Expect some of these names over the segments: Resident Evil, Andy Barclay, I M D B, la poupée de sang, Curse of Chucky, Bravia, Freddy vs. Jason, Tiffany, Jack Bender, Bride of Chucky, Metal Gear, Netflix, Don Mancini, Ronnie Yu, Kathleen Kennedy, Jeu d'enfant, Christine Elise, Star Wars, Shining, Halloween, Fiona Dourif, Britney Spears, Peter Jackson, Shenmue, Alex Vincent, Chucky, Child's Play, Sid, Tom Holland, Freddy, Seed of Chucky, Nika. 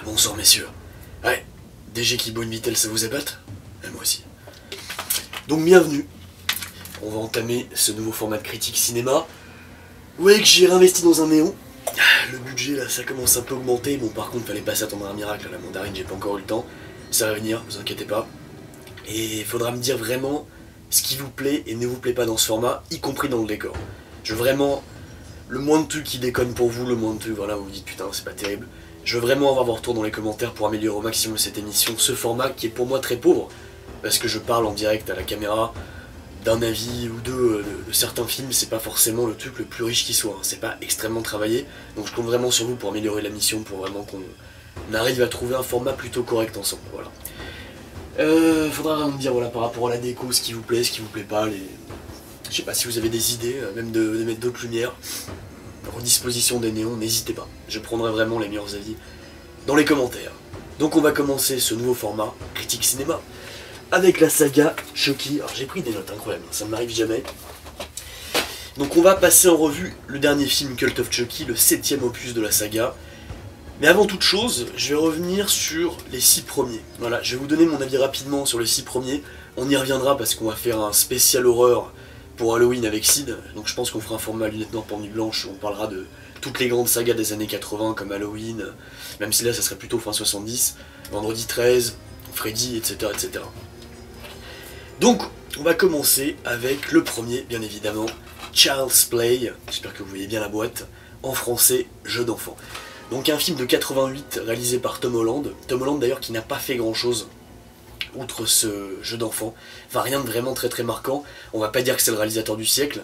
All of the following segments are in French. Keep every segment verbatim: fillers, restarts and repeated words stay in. Ah, bon sang, messieurs. Ouais, D G Kibone Vittel, ça vous ébatte? Et moi aussi. Donc, bienvenue. On va entamer ce nouveau format de critique cinéma. Ouais, que j'ai réinvesti dans un néon. Le budget, là, ça commence un peu à augmenter. Bon, par contre, fallait pas s'attendre à un miracle. La mandarine, j'ai pas encore eu le temps. Ça va venir, vous inquiétez pas. Et il faudra me dire vraiment ce qui vous plaît et ne vous plaît pas dans ce format, y compris dans le décor. Je veux vraiment... Le moins de trucs qui déconne pour vous, le moins de trucs, voilà, vous vous dites putain, c'est pas terrible. Je veux vraiment avoir vos retours dans les commentaires pour améliorer au maximum cette émission, ce format qui est pour moi très pauvre, parce que je parle en direct à la caméra d'un avis ou deux de certains films, c'est pas forcément le truc le plus riche qui soit, hein. C'est pas extrêmement travaillé, donc je compte vraiment sur vous pour améliorer la mission, pour vraiment qu'on arrive à trouver un format plutôt correct ensemble, voilà. Euh, faudra vraiment me dire, voilà, par rapport à la déco, ce qui vous plaît, ce qui vous plaît pas, les... Je sais pas si vous avez des idées, même de, de mettre d'autres lumières, redisposition des néons, n'hésitez pas. Je prendrai vraiment les meilleurs avis dans les commentaires. Donc on va commencer ce nouveau format, critique cinéma, avec la saga Chucky. Alors j'ai pris des notes incroyables, ça ne m'arrive jamais. Donc on va passer en revue le dernier film Cult of Chucky, le septième opus de la saga. Mais avant toute chose, je vais revenir sur les six premiers. Voilà, je vais vous donner mon avis rapidement sur les six premiers. On y reviendra parce qu'on va faire un spécial horreur pour Halloween avec Sid, donc je pense qu'on fera un format lunettes noires, pendules blanches, on parlera de toutes les grandes sagas des années quatre-vingts comme Halloween, même si là ça serait plutôt fin soixante-dix, Vendredi treize, Freddy, et cetera et cetera. Donc on va commencer avec le premier, bien évidemment, Child's Play, j'espère que vous voyez bien la boîte, en français, Jeu d'enfant. Donc un film de quatre-vingt-huit réalisé par Tom Holland, Tom Holland d'ailleurs qui n'a pas fait grand chose outre ce jeu d'enfant, enfin rien de vraiment très très marquant, on va pas dire que c'est le réalisateur du siècle.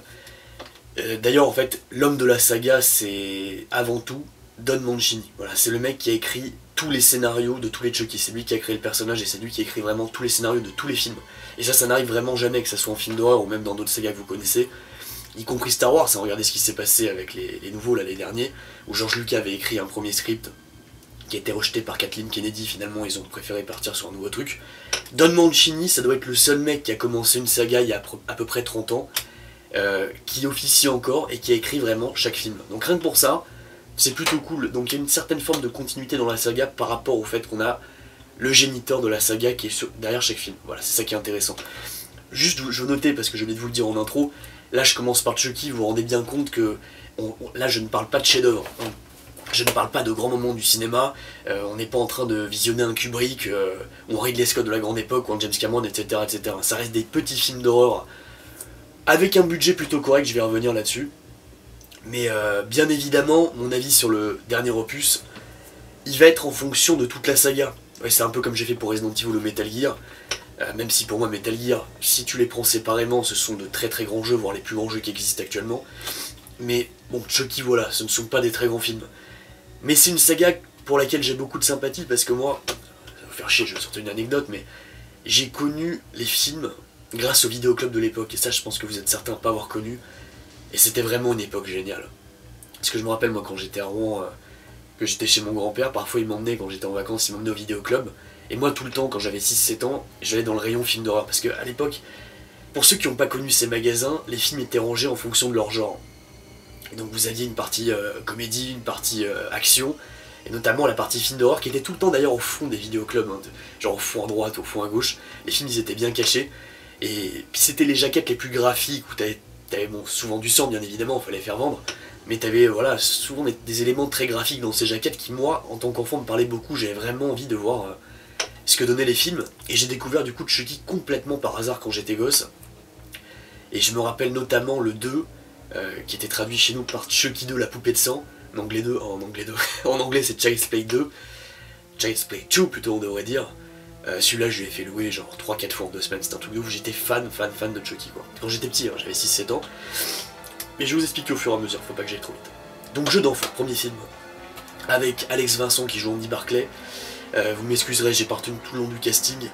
Euh, D'ailleurs en fait, l'homme de la saga c'est avant tout Don Mancini, voilà, c'est le mec qui a écrit tous les scénarios de tous les Chucky, c'est lui qui a créé le personnage et c'est lui qui a écrit vraiment tous les scénarios de tous les films. Et ça, ça n'arrive vraiment jamais, que ce soit en film d'horreur ou même dans d'autres sagas que vous connaissez, y compris Star Wars, hein, regardez ce qui s'est passé avec les, les nouveaux l'année dernière, où George Lucas avait écrit un premier script qui a été rejeté par Kathleen Kennedy, finalement ils ont préféré partir sur un nouveau truc. Don Mancini, ça doit être le seul mec qui a commencé une saga il y a à peu près trente ans, euh, qui officie encore et qui a écrit vraiment chaque film. Donc rien que pour ça, c'est plutôt cool. Donc il y a une certaine forme de continuité dans la saga par rapport au fait qu'on a le géniteur de la saga qui est sur, derrière chaque film. Voilà, c'est ça qui est intéressant. Juste, je veux noter, parce que je vais vous le dire en intro, là je commence par Chucky, vous vous rendez bien compte que on, on, là je ne parle pas de chef-d'œuvre. Hein. Je ne parle pas de grands moments du cinéma, euh, on n'est pas en train de visionner un Kubrick, euh, ou un Ridley Scott de la grande époque, ou un James Cameron, et cetera et cetera. Ça reste des petits films d'horreur, avec un budget plutôt correct, je vais revenir là-dessus. Mais euh, bien évidemment, mon avis sur le dernier opus, il va être en fonction de toute la saga. Ouais, c'est un peu comme j'ai fait pour Resident Evil ou Metal Gear, euh, même si pour moi Metal Gear, si tu les prends séparément, ce sont de très très grands jeux, voire les plus grands jeux qui existent actuellement. Mais bon, Chucky, voilà, ce ne sont pas des très grands films. Mais c'est une saga pour laquelle j'ai beaucoup de sympathie, parce que moi, ça va vous faire chier, je vais sortir une anecdote, mais j'ai connu les films grâce au vidéoclub de l'époque, et ça je pense que vous êtes certains de ne pas avoir connu, et c'était vraiment une époque géniale. Parce que je me rappelle, moi, quand j'étais à Rouen, euh, que j'étais chez mon grand-père, parfois il m'emmenait, quand j'étais en vacances, il m'emmenait au vidéoclub, et moi tout le temps, quand j'avais six sept ans, j'allais dans le rayon film d'horreur, parce qu'à l'époque, pour ceux qui n'ont pas connu ces magasins, les films étaient rangés en fonction de leur genre. Et donc vous aviez une partie euh, comédie, une partie euh, action, et notamment la partie film d'horreur qui était tout le temps d'ailleurs au fond des vidéoclubs, hein, de, genre au fond à droite, au fond à gauche, les films ils étaient bien cachés, et puis c'était les jaquettes les plus graphiques, où t'avais, t'avais bon, souvent du sang bien évidemment, fallait faire vendre, mais t'avais voilà, souvent des, des éléments très graphiques dans ces jaquettes qui moi, en tant qu'enfant, me parlaient beaucoup, j'avais vraiment envie de voir euh, ce que donnaient les films, et j'ai découvert du coup de Chucky complètement par hasard quand j'étais gosse, et je me rappelle notamment le deux, Euh, qui était traduit chez nous par Chucky deux, la poupée de sang, en anglais deux, en anglais deux, en anglais c'est Child's Play deux, Child's Play deux plutôt on devrait dire, euh, celui-là je lui ai fait louer genre trois quatre fois en deux semaines, c'était un truc de ouf, j'étais fan, fan, fan de Chucky quoi, quand j'étais petit, hein, j'avais six sept ans, mais je vais vous expliquer au fur et à mesure, faut pas que j'aille trop vite. Donc Jeu d'enfant, premier film, avec Alex Vincent qui joue Andy Barclay, euh, vous m'excuserez, j'ai pas retenu tout le long du casting,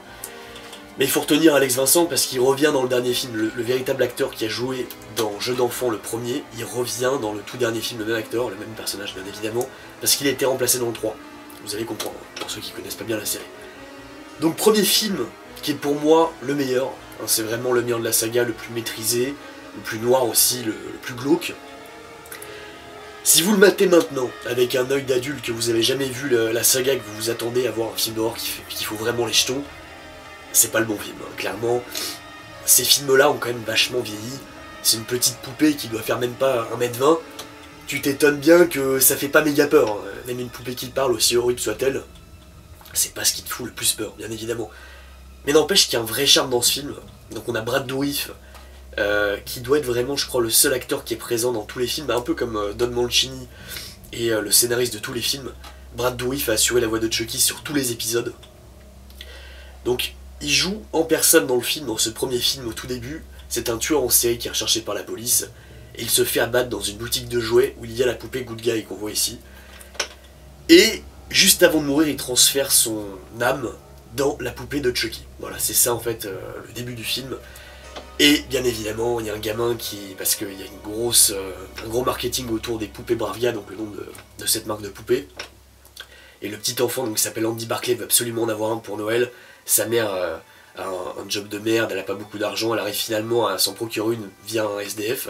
mais il faut retenir Alex Vincent parce qu'il revient dans le dernier film, le, le véritable acteur qui a joué dans Jeu d'enfant le premier, il revient dans le tout dernier film, le même acteur, le même personnage bien évidemment, parce qu'il a été remplacé dans le trois. Vous allez comprendre, pour ceux qui connaissent pas bien la série. Donc premier film, qui est pour moi le meilleur, hein, c'est vraiment le meilleur de la saga, le plus maîtrisé, le plus noir aussi, le, le plus glauque. Si vous le matez maintenant, avec un œil d'adulte, que vous avez jamais vu le, la saga, que vous vous attendez à voir un film d'horreur qui, qui fout vraiment les jetons, c'est pas le bon film, hein. Clairement, ces films-là ont quand même vachement vieilli. C'est une petite poupée qui doit faire même pas un mètre vingt. Tu t'étonnes bien que ça fait pas méga peur, hein. Même une poupée qui parle, aussi horrible soit-elle, c'est pas ce qui te fout le plus peur, bien évidemment. Mais n'empêche qu'il y a un vrai charme dans ce film. Donc on a Brad Dourif, euh, qui doit être vraiment, je crois, le seul acteur qui est présent dans tous les films, un peu comme euh, Don Mancini et euh, le scénariste de tous les films. Brad Dourif a assuré la voix de Chucky sur tous les épisodes. Donc il joue en personne dans le film, dans ce premier film au tout début. C'est un tueur en série qui est recherché par la police, et il se fait abattre dans une boutique de jouets où il y a la poupée Good Guy qu'on voit ici. Et juste avant de mourir, il transfère son âme dans la poupée de Chucky. Voilà, c'est ça en fait euh, le début du film. Et bien évidemment, il y a un gamin qui... parce qu'il y a une grosse, euh, un gros marketing autour des poupées Bravia, donc le nom de, de cette marque de poupée. Et le petit enfant, donc, qui s'appelle Andy Barclay, veut absolument en avoir un pour Noël. Sa mère euh, a un, un job de merde, elle n'a pas beaucoup d'argent, elle arrive finalement à s'en procurer une via un S D F.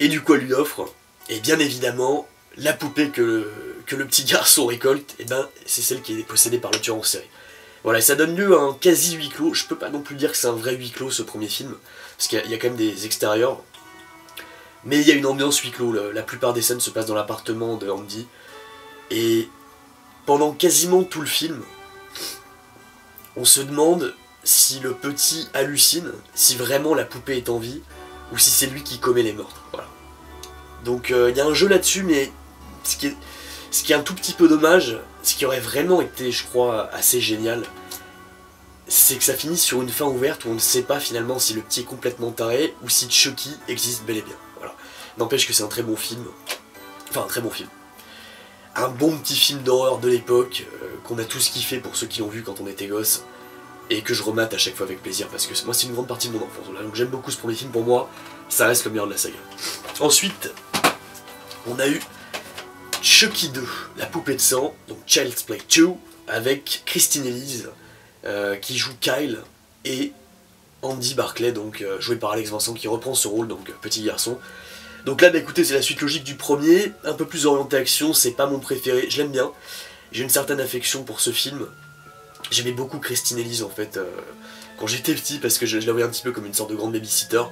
Et du coup, elle lui offre, et bien évidemment, la poupée que le, que le petit garçon récolte, et ben, c'est celle qui est possédée par le tueur en série. Voilà, ça donne lieu à un quasi huis clos. Je peux pas non plus dire que c'est un vrai huis clos ce premier film, parce qu'il y, y a quand même des extérieurs. Mais il y a une ambiance huis clos, la, la plupart des scènes se passent dans l'appartement de Andy. Et pendant quasiment tout le film, on se demande si le petit hallucine, si vraiment la poupée est en vie, ou si c'est lui qui commet les meurtres. Voilà. Donc il euh, y a un jeu là-dessus, mais ce qui est... ce qui est un tout petit peu dommage, ce qui aurait vraiment été, je crois, assez génial, c'est que ça finisse sur une fin ouverte où on ne sait pas finalement si le petit est complètement taré ou si Chucky existe bel et bien. Voilà. N'empêche que c'est un très bon film. Enfin, un très bon film. Un bon petit film d'horreur de l'époque, euh, qu'on a tous kiffé pour ceux qui l'ont vu quand on était gosse, et que je remate à chaque fois avec plaisir, parce que moi c'est une grande partie de mon enfance. Voilà. Donc j'aime beaucoup ce premier film, pour moi, ça reste le meilleur de la saga. Ensuite, on a eu Chucky deux, la poupée de sang, donc Child's Play deux, avec Christine Elise, euh, qui joue Kyle, et Andy Barclay, donc euh, joué par Alex Vincent, qui reprend ce rôle, donc euh, petit garçon. Donc là, bah, écoutez, c'est la suite logique du premier, un peu plus orienté action, c'est pas mon préféré, je l'aime bien, j'ai une certaine affection pour ce film. J'aimais beaucoup Christine Elise, en fait, euh, quand j'étais petit, parce que je, je la voyais un petit peu comme une sorte de grande babysitter.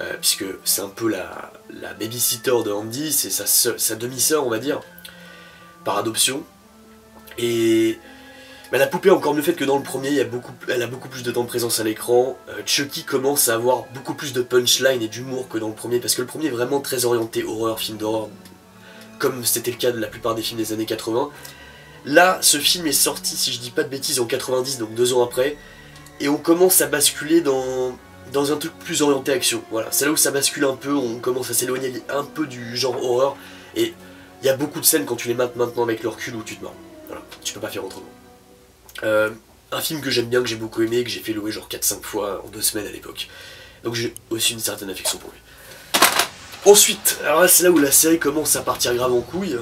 Euh, puisque c'est un peu la, la babysitter de Andy, c'est sa, sa demi-sœur, on va dire, par adoption. Et bah, la poupée, encore mieux fait que dans le premier, il y a beaucoup, elle a beaucoup plus de temps de présence à l'écran. Euh, Chucky commence à avoir beaucoup plus de punchline et d'humour que dans le premier, parce que le premier est vraiment très orienté horreur, film d'horreur, comme c'était le cas de la plupart des films des années quatre-vingt. Là, ce film est sorti, si je dis pas de bêtises, en quatre-vingt-dix, donc deux ans après, et on commence à basculer dans... dans un truc plus orienté action. Voilà, c'est là où ça bascule un peu, on commence à s'éloigner un peu du genre horreur, et il y a beaucoup de scènes quand tu les mates maintenant avec le recul où tu te marres. Voilà, tu peux pas faire autrement. Euh, un film que j'aime bien, que j'ai beaucoup aimé, que j'ai fait louer genre quatre cinq fois en deux semaines à l'époque. Donc j'ai aussi une certaine affection pour lui. Ensuite, alors là c'est là où la série commence à partir grave en couille,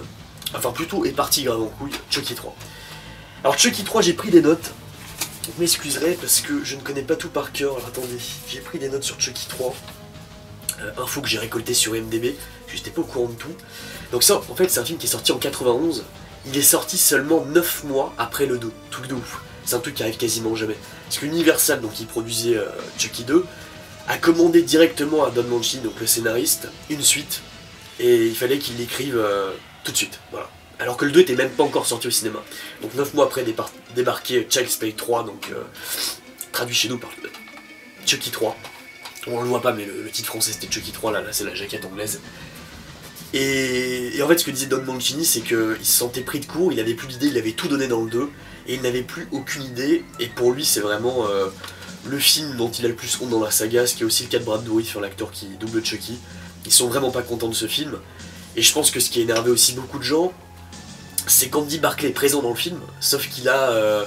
enfin plutôt est partie grave en couille, Chucky trois. Alors Chucky trois, j'ai pris des notes. Je m'excuserai parce que je ne connais pas tout par cœur. Alors attendez, j'ai pris des notes sur Chucky trois, euh, info que j'ai récoltée sur I M D B, je n'étais pas au courant de tout. Donc ça, en fait, c'est un film qui est sorti en quatre-vingt-onze, il est sorti seulement neuf mois après le deux, truc de ouf. C'est un truc qui arrive quasiment jamais. Parce qu'Universal, donc qui produisait euh, Chucky deux, a commandé directement à Don Mancini, donc le scénariste, une suite, et il fallait qu'il l'écrive euh, tout de suite, voilà. Alors que le deux était même pas encore sorti au cinéma. Donc neuf mois après débar débarquer Child's Play trois, donc euh, traduit chez nous par euh, Chucky trois. On le voit pas, mais le, le titre français c'était Chucky trois, là, là c'est la jaquette anglaise. Et, et en fait ce que disait Don Mancini, c'est qu'il se sentait pris de court, il avait plus d'idées, il avait tout donné dans le deux, et il n'avait plus aucune idée, et pour lui c'est vraiment euh, le film dont il a le plus honte dans la saga, ce qui est aussi le cas de Brad Dourif, l'acteur qui double Chucky. Ils sont vraiment pas contents de ce film, et je pense que ce qui a énervé aussi beaucoup de gens, c'est qu'Andy Barclay est présent dans le film, sauf qu'il a... Euh,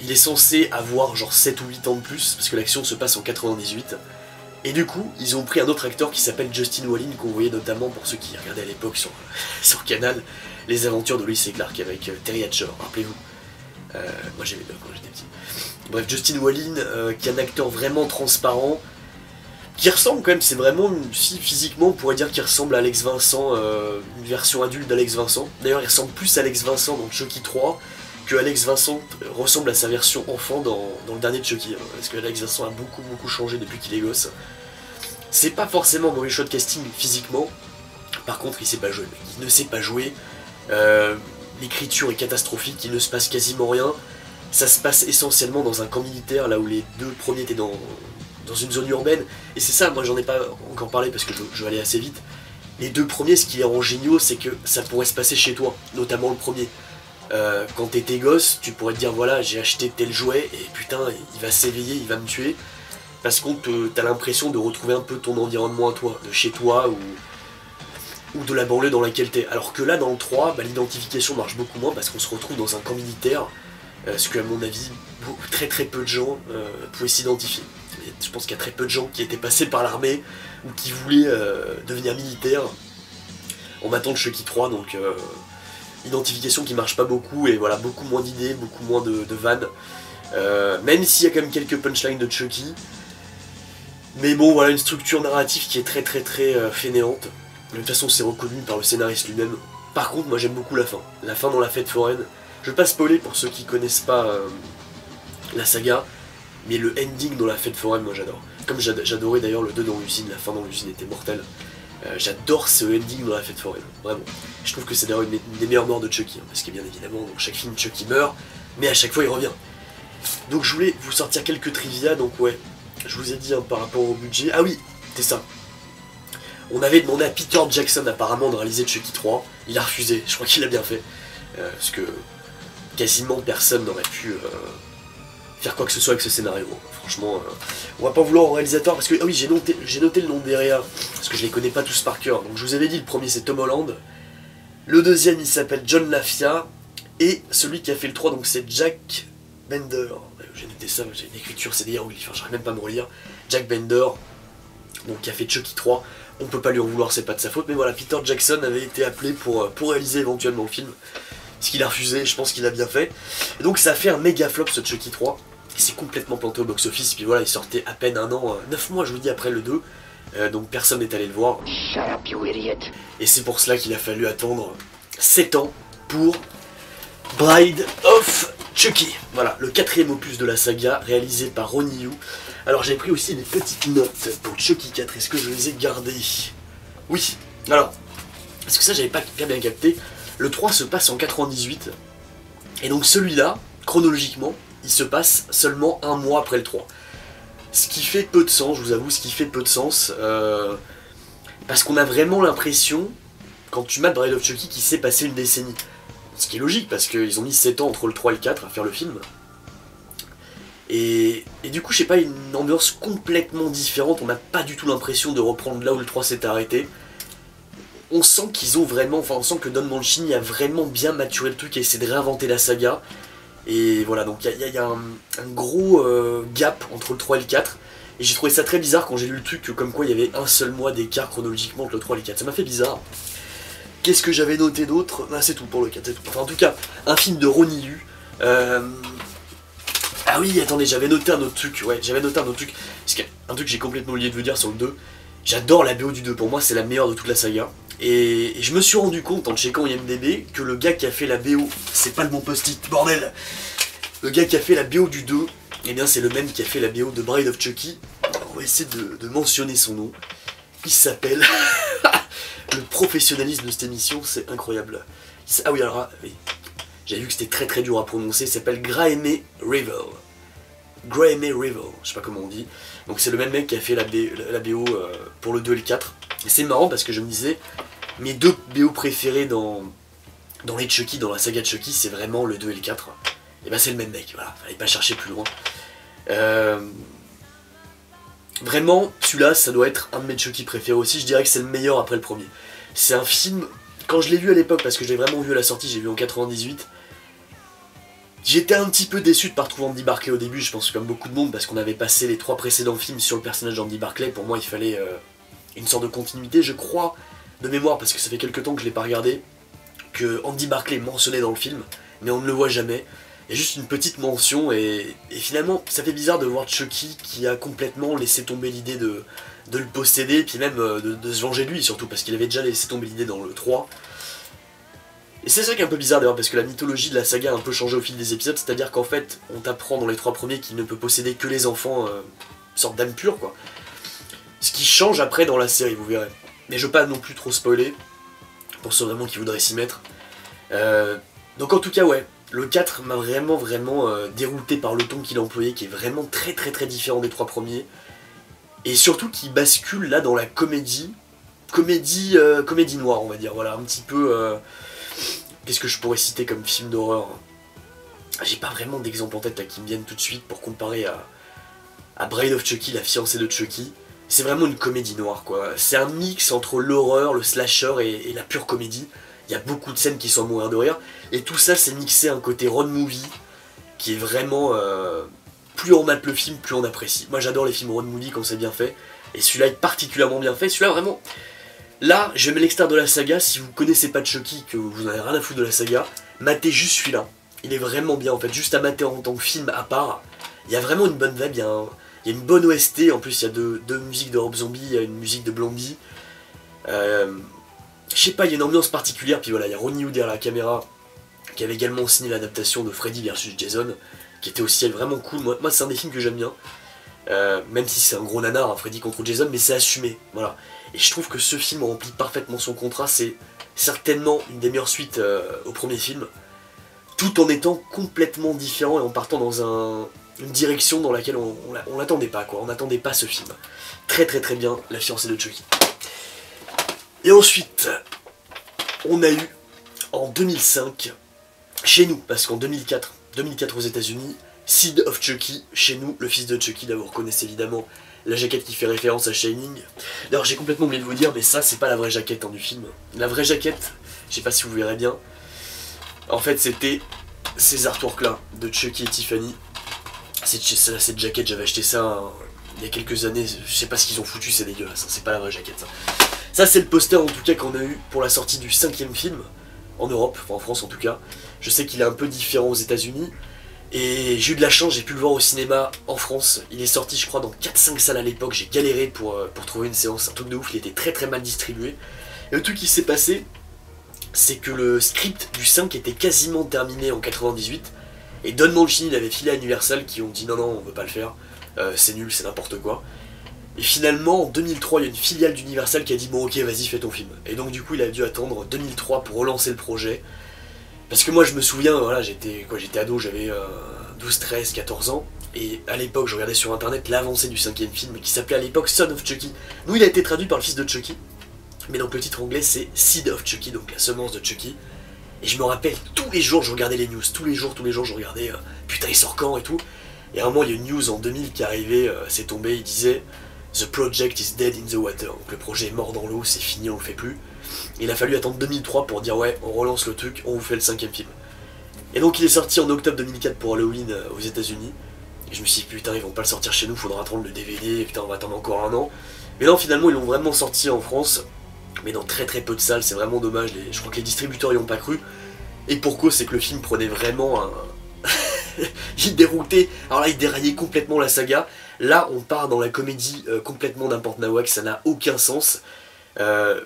il est censé avoir genre sept ou huit ans de plus, parce que l'action se passe en quatre-vingt-dix-huit. Et du coup, ils ont pris un autre acteur qui s'appelle Justin Whalin, qu'on voyait notamment, pour ceux qui regardaient à l'époque sur, sur Canal, Les Aventures de Lois et Clark avec euh, Terry Hatcher, rappelez-vous. Euh, moi j'aimais bien quand j'étais petit. Bref, Justin Whalin, euh, qui est un acteur vraiment transparent, qui ressemble quand même, c'est vraiment une fille physiquement, on pourrait dire qu'il ressemble à Alex Vincent, euh, une version adulte d'Alex Vincent. D'ailleurs, il ressemble plus à Alex Vincent dans Chucky trois que Alex Vincent ressemble à sa version enfant dans, dans le dernier de Chucky, hein, parce que Alex Vincent a beaucoup beaucoup changé depuis qu'il est gosse. C'est pas forcément mauvais choix de casting physiquement, par contre il sait pas jouer, il ne sait pas jouer, euh, l'écriture est catastrophique, il ne se passe quasiment rien, ça se passe essentiellement dans un camp militaire, là où les deux premiers étaient dans, dans une zone urbaine, et c'est ça, moi j'en ai pas encore parlé parce que je, je vais aller assez vite, les deux premiers, ce qui est en géniaux, c'est que ça pourrait se passer chez toi, notamment le premier. Euh, quand t'étais gosse, tu pourrais te dire voilà, j'ai acheté tel jouet, et putain, il va s'éveiller, il va me tuer. Parce qu'on t'as l'impression de retrouver un peu ton environnement à toi, de chez toi ou, ou de la banlieue dans laquelle t'es. Alors que là, dans le trois, bah, l'identification marche beaucoup moins parce qu'on se retrouve dans un camp militaire, euh, ce que, à mon avis, beaucoup, très très peu de gens euh, pouvaient s'identifier. Je pense qu'il y a très peu de gens qui étaient passés par l'armée ou qui voulaient euh, devenir militaires. On attend de Chucky trois, donc euh, identification qui marche pas beaucoup, et voilà, beaucoup moins d'idées, beaucoup moins de, de vannes. Euh, même s'il y a quand même quelques punchlines de Chucky. Mais bon, voilà, une structure narrative qui est très très très euh, fainéante. De toute façon, c'est reconnu par le scénariste lui-même. Par contre, moi j'aime beaucoup la fin. La fin dans la fête foraine. Je vais pas spoiler pour ceux qui connaissent pas euh, la saga, mais le ending dans la fête foraine, moi j'adore. Comme j'adorais d'ailleurs le deux dans l'usine, la fin dans l'usine était mortelle. Euh, j'adore ce ending dans la fête foraine, vraiment. Je trouve que c'est d'ailleurs une, une des meilleures morts de Chucky, hein, parce que bien évidemment, dans chaque film, Chucky meurt, mais à chaque fois il revient. Donc je voulais vous sortir quelques trivia, donc ouais. Je vous ai dit hein, par rapport au budget. Ah oui, c'est ça. On avait demandé à Peter Jackson apparemment de réaliser Chucky trois. Il a refusé, je crois qu'il a bien fait. Euh, parce que quasiment personne n'aurait pu euh, faire quoi que ce soit avec ce scénario. Franchement, euh, on va pas vouloir au réalisateur. Parce que, ah oui, j'ai noté, j'ai noté le nom des réas. Parce que je les connais pas tous par cœur. Donc je vous avais dit, le premier c'est Tom Holland. Le deuxième il s'appelle John Lafia. Et celui qui a fait le trois, donc c'est Jack Bender. J'ai noté ça, j'ai une écriture, c'est des hiéroglyphes, enfin, j'arrive même pas à me relire. Jack Bender, donc qui a fait Chucky trois, on peut pas lui en vouloir, c'est pas de sa faute, mais voilà, Peter Jackson avait été appelé pour, pour réaliser éventuellement le film, ce qu'il a refusé, je pense qu'il a bien fait. Et donc ça a fait un méga flop ce Chucky trois, il s'est complètement planté au box-office, puis voilà, il sortait à peine un an, neuf mois je vous dis après le deux, euh, donc personne n'est allé le voir. Shut up, you idiot. Et c'est pour cela qu'il a fallu attendre sept ans pour Bride of Chucky, voilà, le quatrième opus de la saga, réalisé par Ronnie Yu. Alors j'ai pris aussi des petites notes pour Chucky quatre, est-ce que je les ai gardées? Oui, alors, parce que ça j'avais pas bien, bien capté, le trois se passe en quatre-vingt-dix-huit, et donc celui-là, chronologiquement, il se passe seulement un mois après le trois. Ce qui fait peu de sens, je vous avoue, ce qui fait peu de sens, euh, parce qu'on a vraiment l'impression, quand tu mates Bride of Chucky, qu'il s'est passé une décennie. Ce qui est logique, parce qu'ils ont mis sept ans entre le trois et le quatre à faire le film. Et, et du coup, je sais pas, une ambiance complètement différente. On n'a pas du tout l'impression de reprendre là où le trois s'est arrêté. On sent qu'ils ont vraiment... Enfin, on sent que Don Mancini a vraiment bien maturé le truc et essayé de réinventer la saga. Et voilà, donc il y a, y a un, un gros euh, gap entre le trois et le quatre. Et j'ai trouvé ça très bizarre quand j'ai lu le truc, comme quoi il y avait un seul mois d'écart chronologiquement entre le trois et le quatre. Ça m'a fait bizarre. Qu'est-ce que j'avais noté d'autre? Ah, c'est tout pour le quatre. Enfin, en tout cas, un film de Ronnie Yu. Euh... Ah oui, attendez, j'avais noté un autre truc. Ouais, j'avais noté un autre truc. Parce qu'un truc que j'ai complètement oublié de vous dire sur le deux. J'adore la B O du deux. Pour moi, c'est la meilleure de toute la saga. Et, et je me suis rendu compte en checkant I M D B que le gars qui a fait la B O, c'est pas le bon post-it, bordel. Le gars qui a fait la B O du deux, eh bien, c'est le même qui a fait la B O de Bride of Chucky. On va essayer de, de mentionner son nom. Il s'appelle... Le professionnalisme de cette émission, c'est incroyable. Ah oui, alors, oui. J'ai vu que c'était très très dur à prononcer. Il s'appelle Graeme Revel. Graeme Revel, je sais pas comment on dit. Donc c'est le même mec qui a fait la, B, la B O euh, pour le deux et le quatre. Et c'est marrant parce que je me disais, mes deux B O préférés dans, dans les Chucky, dans la saga de Chucky, c'est vraiment le deux et le quatre. Et ben c'est le même mec, voilà, fallait pas chercher plus loin. Euh... Vraiment, celui-là, ça doit être un de mes Chucky préférés aussi, je dirais que c'est le meilleur après le premier. C'est un film, quand je l'ai vu à l'époque, parce que je l'ai vraiment vu à la sortie, j'ai vu en quatre-vingt-dix-huit, j'étais un petit peu déçu de ne pas retrouver Andy Barclay au début, je pense comme beaucoup de monde, parce qu'on avait passé les trois précédents films sur le personnage d'Andy Barclay, pour moi il fallait euh, une sorte de continuité, je crois, de mémoire, parce que ça fait quelques temps que je ne l'ai pas regardé, que Andy Barclay est mentionné dans le film, mais on ne le voit jamais. Il y a juste une petite mention et, et finalement ça fait bizarre de voir Chucky qui a complètement laissé tomber l'idée de, de le posséder, puis même euh, de, de se venger de lui surtout, parce qu'il avait déjà laissé tomber l'idée dans le trois. Et c'est ça qui est un peu bizarre d'ailleurs, parce que la mythologie de la saga a un peu changé au fil des épisodes, c'est-à-dire qu'en fait, on t'apprend dans les trois premiers qu'il ne peut posséder que les enfants, euh, une sorte d'âme pure quoi. Ce qui change après dans la série, vous verrez. Mais je ne veux pas non plus trop spoiler, pour ceux vraiment qui voudraient s'y mettre. Euh, donc en tout cas, ouais, le quatre m'a vraiment vraiment euh, dérouté par le ton qu'il a employé, qui est vraiment très très très différent des trois premiers. Et surtout qui bascule là dans la comédie, comédie, euh, comédie noire on va dire, voilà, un petit peu... Euh, qu'est-ce que je pourrais citer comme film d'horreur? J'ai pas vraiment d'exemple en tête à qui me viennent tout de suite pour comparer à, à Bride of Chucky, la fiancée de Chucky. C'est vraiment une comédie noire quoi, c'est un mix entre l'horreur, le slasher et, et la pure comédie. Il y a beaucoup de scènes qui sont à mourir de rire, et tout ça c'est mixé à un côté road movie qui est vraiment... Euh, plus on mate le film, plus on apprécie. Moi j'adore les films road movie quand c'est bien fait, et celui-là est particulièrement bien fait, celui-là vraiment... Là, je mets l'extérieur de la saga, si vous connaissez pas de Chucky, que vous n'avez rien à foutre de la saga, matez juste celui-là. Il est vraiment bien en fait, juste à mater en tant que film à part, il y a vraiment une bonne vibe, il y a un... Il y a une bonne O S T, en plus il y a deux, deux musiques de Rob Zombie, il y a une musique de Blondie. Euh, je sais pas, il y a une ambiance particulière, puis voilà, il y a Ronnie Yu derrière la caméra, qui avait également signé l'adaptation de Freddy versus Jason, qui était aussi elle, vraiment cool. Moi, moi c'est un des films que j'aime bien, euh, même si c'est un gros nanar, hein, Freddy contre Jason, mais c'est assumé, voilà. Et je trouve que ce film remplit parfaitement son contrat, c'est certainement une des meilleures suites euh, au premier film, tout en étant complètement différent et en partant dans un... une direction dans laquelle on, on, on l'attendait pas quoi, on n'attendait pas ce film. Très très très bien, la fiancée de Chucky. Et ensuite, on a eu en deux mille cinq, chez nous, parce qu'en deux mille quatre, deux mille quatre aux États-Unis, Seed of Chucky, chez nous, le fils de Chucky, là vous reconnaissez évidemment la jaquette qui fait référence à Shining. D'ailleurs j'ai complètement oublié de vous dire, mais ça c'est pas la vraie jaquette hein, du film. La vraie jaquette, je sais pas si vous verrez bien, en fait c'était ces artworks là, de Chucky et Tiffany. Cette, cette jaquette, j'avais acheté ça hein, il y a quelques années, je sais pas ce qu'ils ont foutu, c'est dégueulasse, hein, c'est pas la vraie jaquette ça. Ça c'est le poster en tout cas qu'on a eu pour la sortie du cinquième film, en Europe, enfin en France en tout cas. Je sais qu'il est un peu différent aux États-Unis et j'ai eu de la chance, j'ai pu le voir au cinéma en France. Il est sorti je crois dans quatre cinq salles à l'époque, j'ai galéré pour, euh, pour trouver une séance, un truc de ouf, il était très très mal distribué. Et le truc qui s'est passé, c'est que le script du cinq était quasiment terminé en quatre-vingt-dix-huit. Et Don Mancini l'avait filé à Universal qui ont dit non non on veut pas le faire, euh, c'est nul, c'est n'importe quoi. Et finalement en deux mille trois il y a une filiale d'Universal qui a dit bon ok vas-y fais ton film. Et donc du coup il a dû attendre deux mille trois pour relancer le projet. Parce que moi je me souviens, voilà j'étais quoi, j'étais ado, j'avais euh, douze, treize, quatorze ans. Et à l'époque je regardais sur internet l'avancée du cinquième film qui s'appelait à l'époque Son of Chucky. Nous il a été traduit par le fils de Chucky. Mais donc le titre anglais c'est Seed of Chucky, donc la semence de Chucky. Et je me rappelle, tous les jours je regardais les news, tous les jours, tous les jours je regardais, euh, putain il sort quand et tout. Et à un moment il y a une news en deux mille qui est arrivée, euh, c'est tombé, il disait The project is dead in the water, donc le projet est mort dans l'eau, c'est fini, on le fait plus. Et il a fallu attendre deux mille trois pour dire ouais, on relance le truc, on vous fait le cinquième film. Et donc il est sorti en octobre deux mille quatre pour Halloween euh, aux États-Unis. Et je me suis dit putain ils vont pas le sortir chez nous, faudra attendre le D V D, et putain on va attendre encore un an. Mais non finalement ils l'ont vraiment sorti en France. Mais dans très très peu de salles, c'est vraiment dommage, les... je crois que les distributeurs y ont pas cru. Et pour cause, c'est que le film prenait vraiment un... il déroutait, alors là il déraillait complètement la saga. Là on part dans la comédie euh, complètement n'importe nawak, ça n'a aucun sens. Il euh...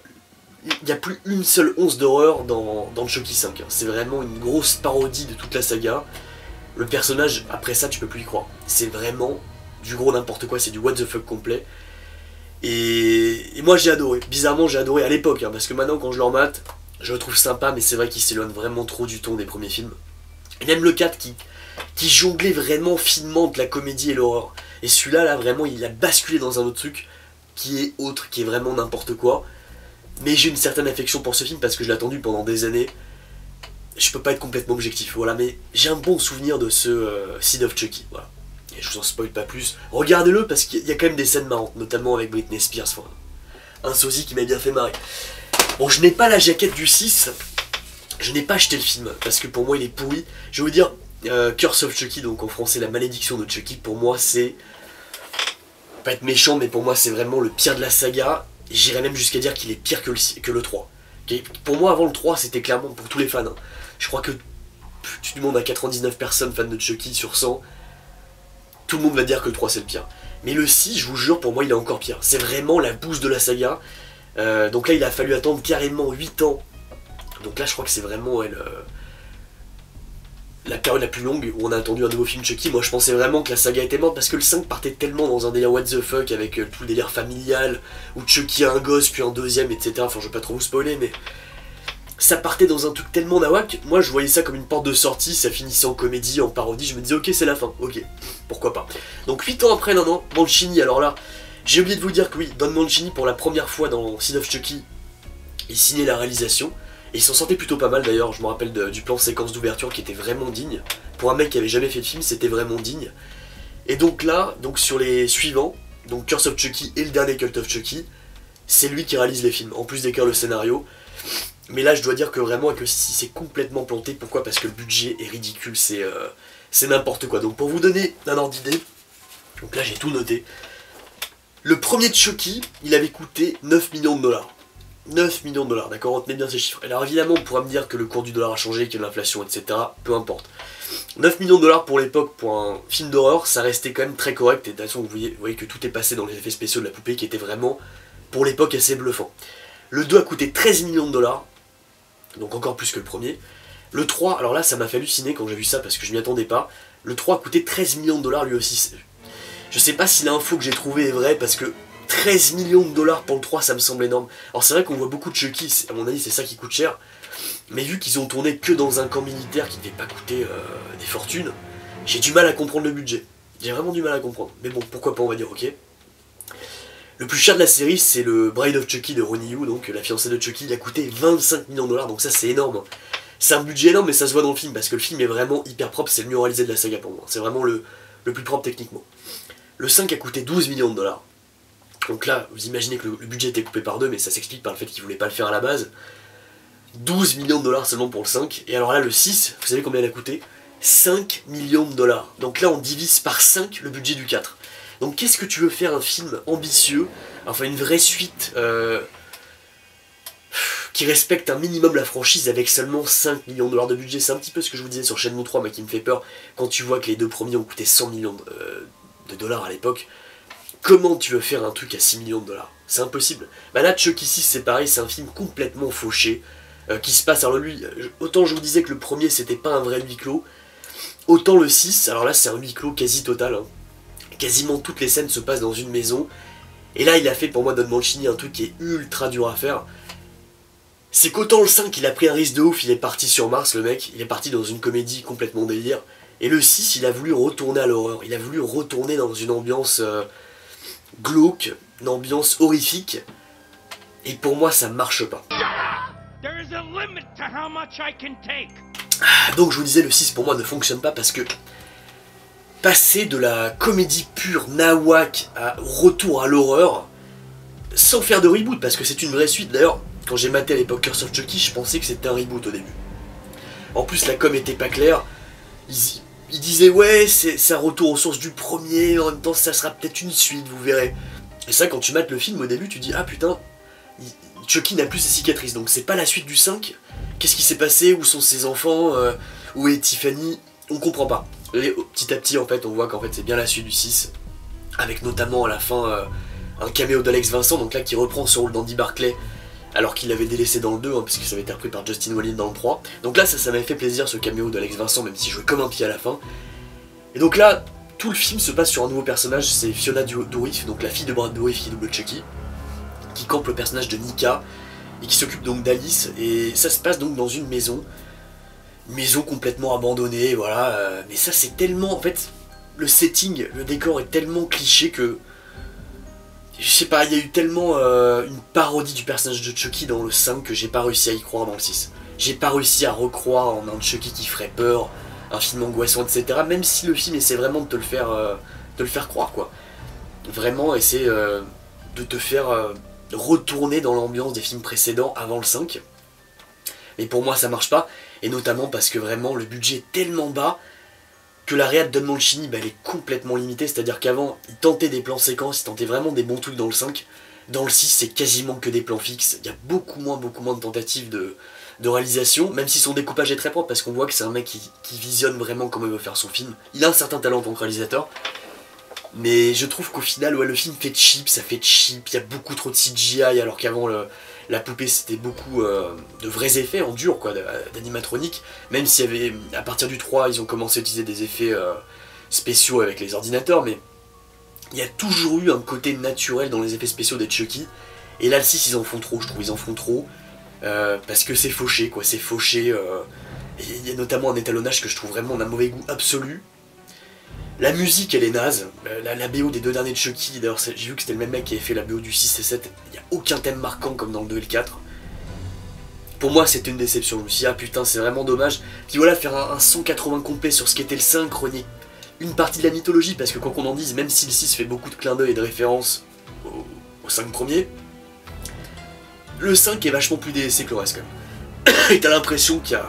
n'y a plus une seule once d'horreur dans... dans Chucky cinq, hein. C'est vraiment une grosse parodie de toute la saga. Le personnage, après ça tu peux plus y croire, c'est vraiment du gros n'importe quoi, c'est du what the fuck complet. Et, et moi j'ai adoré, bizarrement j'ai adoré à l'époque, hein, parce que maintenant quand je le remate, je le trouve sympa, mais c'est vrai qu'il s'éloigne vraiment trop du ton des premiers films. Et même le quatre qui, qui jonglait vraiment finement entre la comédie et l'horreur. Et celui-là, là vraiment, il a basculé dans un autre truc qui est autre, qui est vraiment n'importe quoi. Mais j'ai une certaine affection pour ce film parce que je l'ai attendu pendant des années. Je peux pas être complètement objectif, voilà, mais j'ai un bon souvenir de ce euh, Seed of Chucky, voilà. Et je vous en spoil pas plus, regardez-le parce qu'il y a quand même des scènes marrantes, notamment avec Britney Spears, enfin, un sosie qui m'a bien fait marrer. Bon, je n'ai pas la jaquette du six, je n'ai pas acheté le film, parce que pour moi il est pourri. Je vais vous dire, euh, Curse of Chucky, donc en français la malédiction de Chucky, pour moi c'est... Pas être méchant, mais pour moi c'est vraiment le pire de la saga, j'irais même jusqu'à dire qu'il est pire que le, que le trois. Okay, pour moi avant le trois c'était clairement pour tous les fans, hein. Je crois que tu demandes à quatre-vingt-dix-neuf personnes fans de Chucky sur cent, tout le monde va dire que le trois c'est le pire. Mais le six, je vous jure, pour moi, il est encore pire. C'est vraiment la bouse de la saga. Euh, donc là, il a fallu attendre carrément huit ans. Donc là, je crois que c'est vraiment ouais, le... la période la plus longue où on a attendu un nouveau film Chucky. Moi, je pensais vraiment que la saga était morte parce que le cinq partait tellement dans un délire what the fuck avec euh, tout le délire familial où Chucky a un gosse, puis un deuxième, et cetera. Enfin, je vais pas trop vous spoiler, mais... ça partait dans un truc tellement nawak, moi je voyais ça comme une porte de sortie, ça finissait en comédie, en parodie, je me disais ok c'est la fin, ok, pourquoi pas. Donc huit ans après, non non, Mancini, alors là, j'ai oublié de vous dire que oui, Don Mancini pour la première fois dans Seed of Chucky, il signait la réalisation, et il s'en sortait plutôt pas mal d'ailleurs, je me rappelle de, du plan séquence d'ouverture qui était vraiment digne, pour un mec qui avait jamais fait de film, c'était vraiment digne. Et donc là, donc sur les suivants, donc Curse of Chucky et le dernier Cult of Chucky, c'est lui qui réalise les films, en plus d'écrire le scénario. Mais là je dois dire que vraiment que si c'est complètement planté, pourquoi? Parce que le budget est ridicule, c'est euh, c'est n'importe quoi. Donc pour vous donner un ordre d'idée, donc là j'ai tout noté. Le premier de Chucky, il avait coûté neuf millions de dollars. neuf millions de dollars, d'accord, retenez bien ces chiffres. Alors évidemment on pourra me dire que le cours du dollar a changé, qu'il y a de l'inflation, et cetera. Peu importe. neuf millions de dollars pour l'époque, pour un film d'horreur, ça restait quand même très correct. Et de toute façon vous voyez, vous voyez que tout est passé dans les effets spéciaux de la poupée qui était vraiment, pour l'époque, assez bluffant. Le deux a coûté treize millions de dollars. Donc encore plus que le premier. Le trois, alors là ça m'a fait halluciner quand j'ai vu ça parce que je m'y attendais pas. Le trois a coûté treize millions de dollars lui aussi. Je sais pas si l'info que j'ai trouvée est vraie parce que treize millions de dollars pour le trois ça me semble énorme. Alors c'est vrai qu'on voit beaucoup de Chucky, à mon avis c'est ça qui coûte cher. Mais vu qu'ils ont tourné que dans un camp militaire qui ne devait pas coûter euh, des fortunes, j'ai du mal à comprendre le budget. J'ai vraiment du mal à comprendre. Mais bon, pourquoi pas, on va dire ok. Le plus cher de la série, c'est le Bride of Chucky de Ronnie Yu, donc la fiancée de Chucky, il a coûté vingt-cinq millions de dollars, donc ça c'est énorme. C'est un budget énorme, mais ça se voit dans le film, parce que le film est vraiment hyper propre, c'est le mieux réalisé de la saga pour moi, c'est vraiment le, le plus propre techniquement. Le cinq a coûté douze millions de dollars, donc là, vous imaginez que le, le budget était coupé par deux, mais ça s'explique par le fait qu'ils voulaient pas le faire à la base. douze millions de dollars seulement pour le cinq, et alors là le six, vous savez combien il a coûté? cinq millions de dollars, donc là on divise par cinq le budget du quatre. Donc qu'est-ce que tu veux faire un film ambitieux, enfin une vraie suite euh, qui respecte un minimum la franchise avec seulement cinq millions de dollars de budget. C'est un petit peu ce que je vous disais sur Shenmue trois mais qui me fait peur quand tu vois que les deux premiers ont coûté cent millions de dollars à l'époque. Comment tu veux faire un truc à six millions de dollars? C'est impossible. Bah là Chucky six c'est pareil, c'est un film complètement fauché euh, qui se passe. Alors lui, autant je vous disais que le premier c'était pas un vrai huis clos, autant le six, alors là c'est un huis clos quasi total hein. Quasiment toutes les scènes se passent dans une maison. Et là il a fait pour moi Don Mancini un truc qui est ultra dur à faire. C'est qu'autant le cinq il a pris un risque de ouf, il est parti sur Mars le mec, il est parti dans une comédie complètement délire. Et le six il a voulu retourner à l'horreur, il a voulu retourner dans une ambiance euh, glauque, une ambiance horrifique. Et pour moi ça marche pas. Donc je vous disais le six pour moi ne fonctionne pas parce que... passer de la comédie pure nawak à retour à l'horreur sans faire de reboot parce que c'est une vraie suite. D'ailleurs quand j'ai maté à l'époque Curse of Chucky je pensais que c'était un reboot au début. En plus la com était pas claire, ils, ils disaient ouais c'est un retour aux sources du premier, en même temps ça sera peut-être une suite vous verrez. Et ça quand tu mates le film au début tu dis ah putain Chucky n'a plus ses cicatrices donc c'est pas la suite du cinq. Qu'est-ce qui s'est passé, où sont ses enfants, euh, où est Tiffany, on comprend pas. Et petit à petit en fait on voit qu'en fait c'est bien la suite du six avec notamment à la fin euh, un caméo d'Alex Vincent donc là qui reprend son rôle d'Andy Barclay alors qu'il l'avait délaissé dans le deux hein, puisque ça avait été repris par Justin Whalin dans le trois. Donc là ça ça m'avait fait plaisir ce caméo d'Alex Vincent même si je jouais comme un pied à la fin. Et donc là tout le film se passe sur un nouveau personnage, c'est Fiona Dourif donc la fille de Brad Dourif qui double Chucky qui campe le personnage de Nika et qui s'occupe donc d'Alice et ça se passe donc dans une maison. Maison complètement abandonnée, voilà, euh, mais ça c'est tellement, en fait, le setting, le décor est tellement cliché que, je sais pas, il y a eu tellement euh, une parodie du personnage de Chucky dans le cinq que j'ai pas réussi à y croire dans le six. J'ai pas réussi à recroire en un Chucky qui ferait peur, un film angoissant, et cetera, même si le film essaie vraiment de te le faire, euh, de le faire croire, quoi. Vraiment essaie euh, de te faire euh, retourner dans l'ambiance des films précédents avant le cinq. Mais pour moi ça marche pas, et notamment parce que vraiment le budget est tellement bas que la réa de Don Mancini bah, elle est complètement limitée, c'est-à-dire qu'avant il tentait des plans séquences, il tentait vraiment des bons trucs dans le cinq, dans le six c'est quasiment que des plans fixes, il y a beaucoup moins, beaucoup moins de tentatives de, de réalisation, même si son découpage est très propre parce qu'on voit que c'est un mec qui, qui visionne vraiment comment il veut faire son film, il a un certain talent en tant que réalisateur, Mais je trouve qu'au final, ouais, le film fait cheap, ça fait cheap, il y a beaucoup trop de C G I, alors qu'avant la poupée c'était beaucoup euh, de vrais effets en dur, quoi, d'animatronique. Même s'il y avait, à partir du trois, ils ont commencé à utiliser des effets euh, spéciaux avec les ordinateurs, mais il y a toujours eu un côté naturel dans les effets spéciaux des Chucky. Et là, le six, ils en font trop, je trouve, ils en font trop, euh, parce que c'est fauché, quoi, c'est fauché. Euh, et il y a notamment un étalonnage que je trouve vraiment d'un mauvais goût absolu. La musique, elle est naze, la, la B O des deux derniers de Chucky, d'ailleurs j'ai vu que c'était le même mec qui avait fait la B O du six et sept, il n'y a aucun thème marquant comme dans le deux et le quatre. Pour moi c'était une déception, je me suis dit ah putain c'est vraiment dommage. Puis voilà, faire un, un cent quatre-vingts complet sur ce qu'était le cinq, renier une partie de la mythologie, parce que quoi qu'on en dise, même si le six fait beaucoup de clins d'œil et de références aux au cinq premiers, le cinq est vachement plus délaissé que le reste quand même. Et t'as l'impression qu'il y a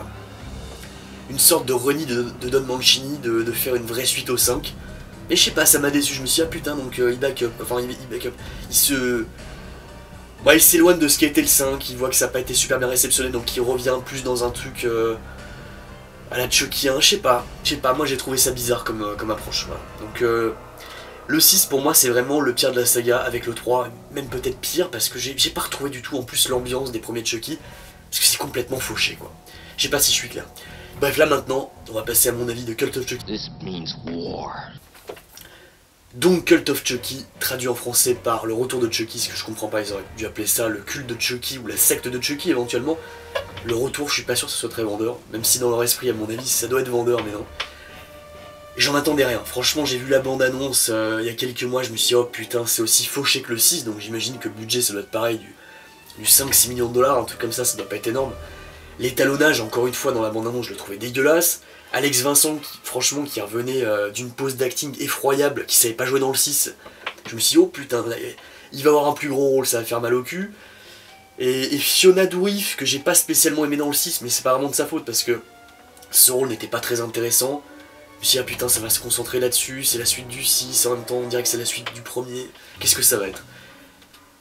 une sorte de renie de, de Don Mancini de, de faire une vraie suite au cinq. Et je sais pas, ça m'a déçu, je me suis dit ah putain donc euh, il back up, enfin il, il back up, il se... Bon, il s'éloigne de ce qui était le cinq, il voit que ça n'a pas été super bien réceptionné, donc il revient plus dans un truc euh, à la Chucky un, je sais pas, je sais pas, moi j'ai trouvé ça bizarre comme, euh, comme approche, voilà. Donc euh, le six pour moi c'est vraiment le pire de la saga avec le trois, même peut-être pire, parce que j'ai pas retrouvé du tout en plus l'ambiance des premiers Chucky, parce que c'est complètement fauché quoi, je sais pas si je suis clair. Bref, là maintenant, on va passer à mon avis de Cult of Chucky. This means war. Donc Cult of Chucky, traduit en français par Le Retour de Chucky, ce que je comprends pas, ils auraient dû appeler ça le culte de Chucky ou la secte de Chucky éventuellement. Le Retour, je suis pas sûr que ce soit très vendeur, même si dans leur esprit, à mon avis, ça doit être vendeur, mais non. J'en attendais rien, franchement, j'ai vu la bande-annonce euh, il y a quelques mois, je me suis dit, oh putain, c'est aussi fauché que le six, donc j'imagine que le budget, ça doit être pareil, du, du cinq six millions de dollars, un truc comme ça, ça doit pas être énorme. L'étalonnage, encore une fois, dans la bande-annonce, je le trouvais dégueulasse. Alex Vincent, qui, franchement, qui revenait euh, d'une pose d'acting effroyable, qui savait pas jouer dans le six, je me suis dit, oh putain, il va avoir un plus gros rôle, ça va faire mal au cul. Et, et Fiona Dourif, que j'ai pas spécialement aimé dans le six, mais c'est pas vraiment de sa faute, parce que ce rôle n'était pas très intéressant. Je me suis dit, ah putain, ça va se concentrer là-dessus, c'est la suite du six, en même temps, on dirait que c'est la suite du premier. Qu'est-ce que ça va être?